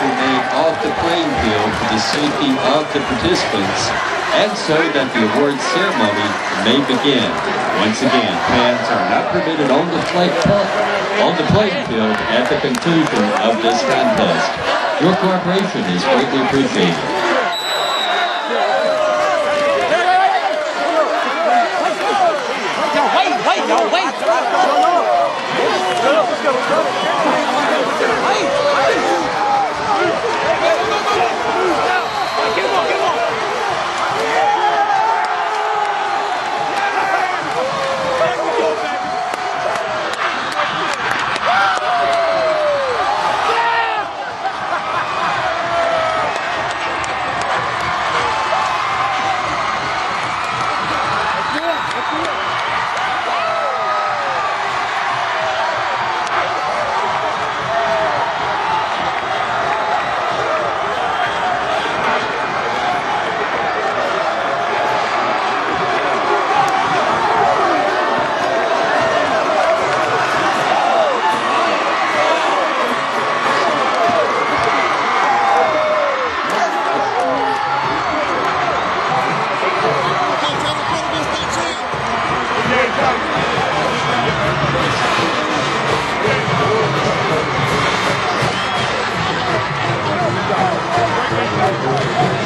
were made off the playing field for the safety of the participants, and so that the award ceremony may begin. Once again, fans are not permitted on the playing field at the conclusion of this contest. Your cooperation is greatly appreciated. Thank you.